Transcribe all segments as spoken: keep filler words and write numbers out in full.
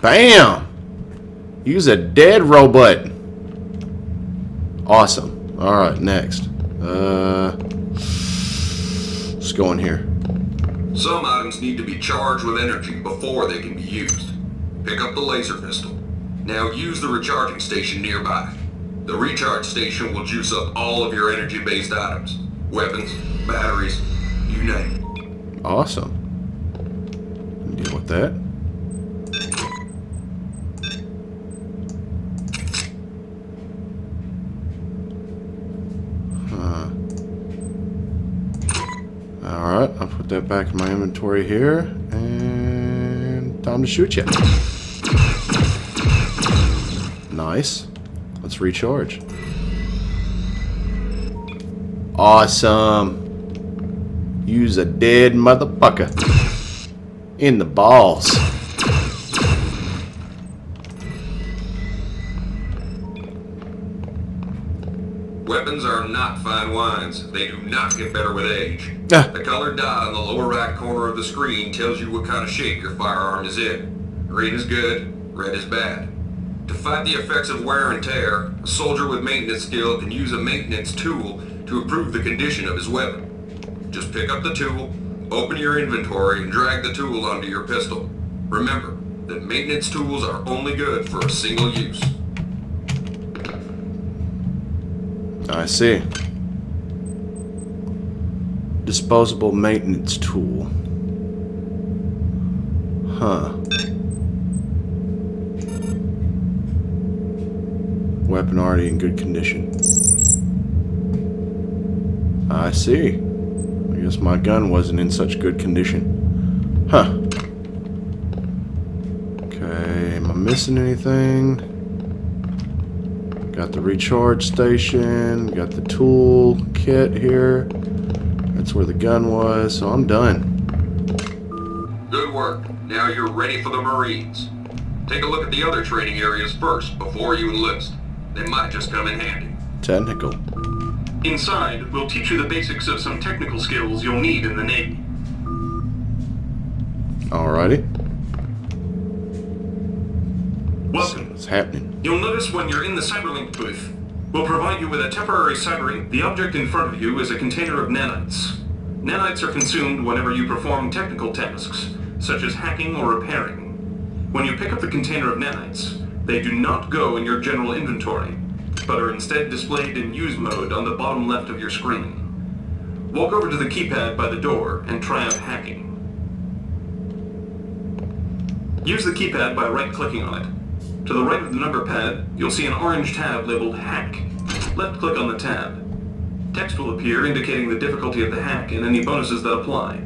Bam! Use a dead robot. Awesome. Alright, next. Uh, let's go in here. Some items need to be charged with energy before they can be used. Pick up the laser pistol. Now use the recharging station nearby. The recharge station will juice up all of your energy-based items. Weapons, batteries, you name it. Awesome. Deal with that. Huh. Alright, I'll put that back in my inventory here. And time to shoot you. Nice. Let's recharge. Awesome. Use a dead motherfucker in the balls. Weapons are not fine wines. They do not get better with age. Ah. The colored dot on the lower right corner of the screen tells you what kind of shape your firearm is in. Green is good, red is bad. To fight the effects of wear and tear, a soldier with maintenance skill can use a maintenance tool to improve the condition of his weapon. Just pick up the tool, open your inventory, and drag the tool onto your pistol. Remember that maintenance tools are only good for a single use. I see. Disposable maintenance tool. Huh. Weapon already in good condition. I see. I guess my gun wasn't in such good condition. Huh. Okay, am I missing anything? Got the recharge station, got the tool kit here. That's where the gun was, so I'm done. Good work. Now you're ready for the Marines. Take a look at the other training areas first before you enlist. They might just come in handy. Technical. Inside, we'll teach you the basics of some technical skills you'll need in the Navy. Alrighty. Welcome. What's happening? You'll notice when you're in the cyberlink booth, we'll provide you with a temporary cyberlink. The object in front of you is a container of nanites. Nanites are consumed whenever you perform technical tasks, such as hacking or repairing. When you pick up the container of nanites, they do not go in your general inventory, but are instead displayed in use mode on the bottom left of your screen. Walk over to the keypad by the door and try out hacking. Use the keypad by right-clicking on it. To the right of the number pad, you'll see an orange tab labeled Hack. Left-click on the tab. Text will appear indicating the difficulty of the hack and any bonuses that apply.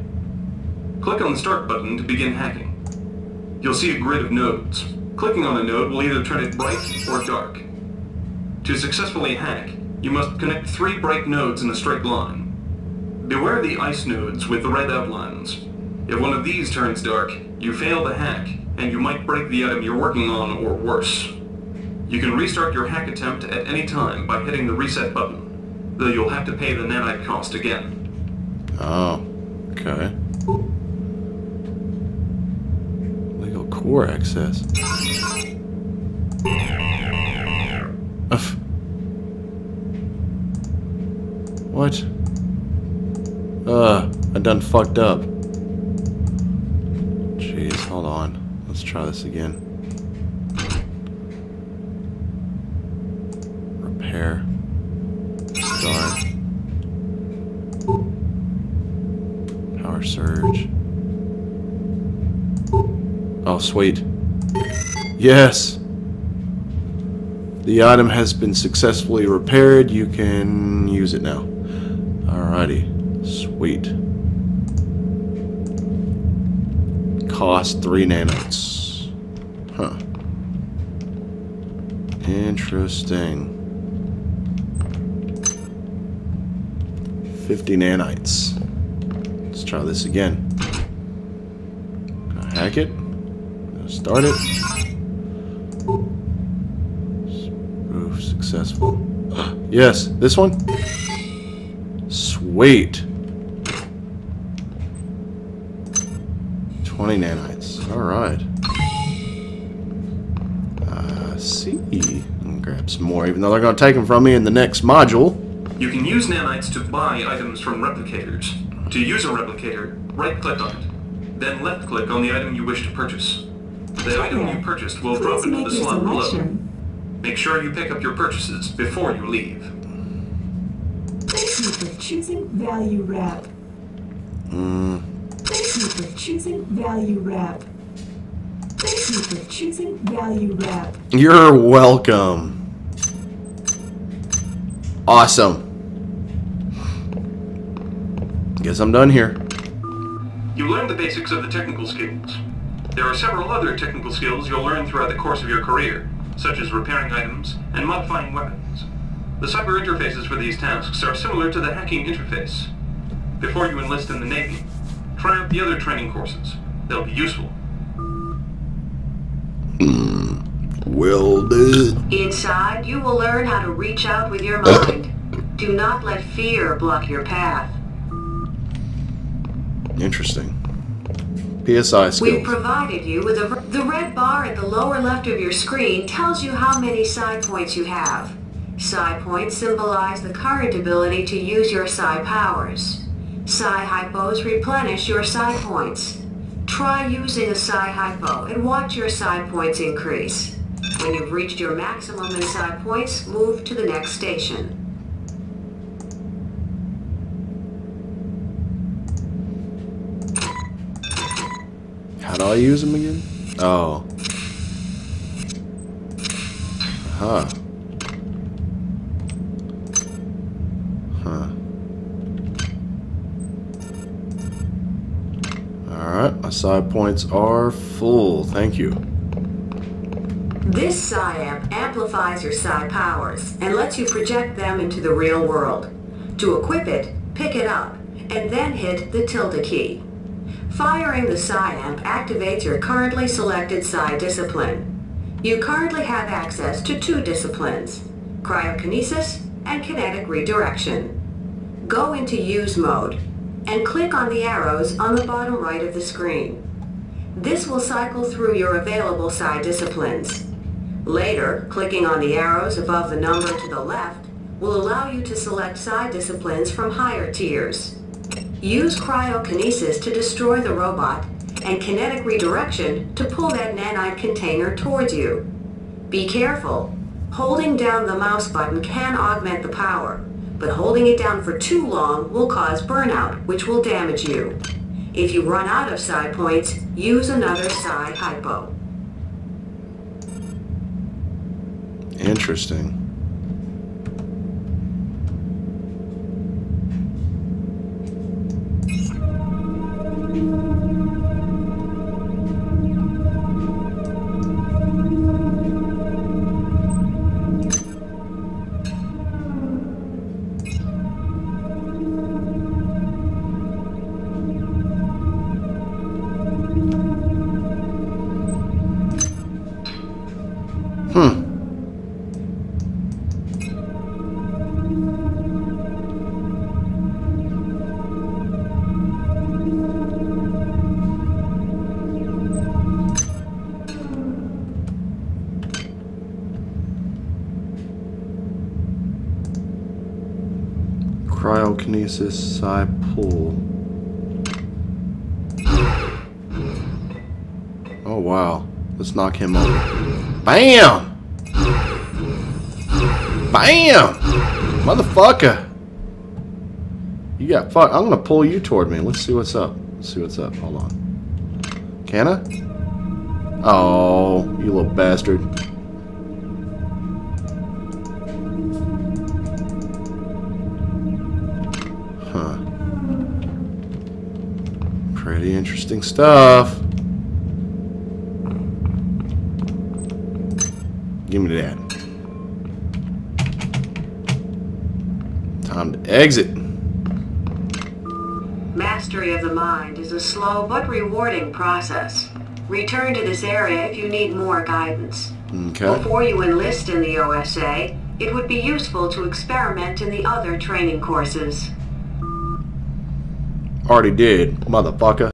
Click on the Start button to begin hacking. You'll see a grid of nodes. Clicking on a node will either turn it bright or dark. To successfully hack, you must connect three bright nodes in a straight line. Beware of the ICE nodes with the red outlines. If one of these turns dark, you fail the hack, and you might break the item you're working on or worse. You can restart your hack attempt at any time by hitting the reset button, though you'll have to pay the nanite cost again. Oh, okay. Core access. Uff. What? Uh, I done fucked up. Jeez, hold on. Let's try this again. Repair. Start. Power surge. Oh, sweet. Yes! The item has been successfully repaired. You can use it now. Alrighty. Sweet. Cost three nanites. Huh. Interesting. fifty nanites. Let's try this again. Gonna hack it. Start it. Spoof successful. Yes, this one? Sweet. twenty nanites. Alright. see. I'll grab some more, even though they're going to take them from me in the next module. You can use nanites to buy items from replicators. To use a replicator, right-click on it. Then left-click on the item you wish to purchase. The item you purchased will drop into the slot below. Make sure you pick up your purchases before you leave. Thank you for choosing Value Wrap. Mm. Thank you for choosing Value Wrap. Thank you for choosing Value Wrap. You're welcome. Awesome. Guess I'm done here. You learned the basics of the technical skills. There are several other technical skills you'll learn throughout the course of your career, such as repairing items and modifying weapons. The cyber interfaces for these tasks are similar to the hacking interface. Before you enlist in the Navy, try out the other training courses. They'll be useful. Mm, will do. Inside, you will learn how to reach out with your mind. Do not let fear block your path. Interesting. P S I skills. We've provided you with a... The red bar at the lower left of your screen tells you how many psi points you have. Psi points symbolize the current ability to use your psi powers. Psi hypos replenish your psi points. Try using a psi hypo and watch your psi points increase. When you've reached your maximum in psi points, move to the next station. How do I use them again? Oh. Huh. Huh. Alright, my psi points are full. Thank you. This psi amp amplifies your psi powers and lets you project them into the real world. To equip it, pick it up, and then hit the tilde key. Firing the psi amp activates your currently selected psi discipline. You currently have access to two disciplines, Cryokinesis and Kinetic Redirection. Go into Use Mode and click on the arrows on the bottom right of the screen. This will cycle through your available psi disciplines. Later, clicking on the arrows above the number to the left will allow you to select psi disciplines from higher tiers. Use Cryokinesis to destroy the robot, and Kinetic Redirection to pull that nanite container towards you. Be careful. Holding down the mouse button can augment the power, but holding it down for too long will cause burnout, which will damage you. If you run out of psi points, use another psi hypo. Interesting. Cryokinesis, psi pull. Oh wow. Let's knock him over. Bam! Bam! Motherfucker! You got fuck. I'm gonna pull you toward me. Let's see what's up. Let's see what's up. Hold on. Can I? Oh, you little bastard. Pretty interesting stuff. Give me that. Time to exit. Mastery of the mind is a slow but rewarding process. Return to this area if you need more guidance. Okay. Before you enlist in the O S A, it would be useful to experiment in the other training courses. Already did, motherfucker.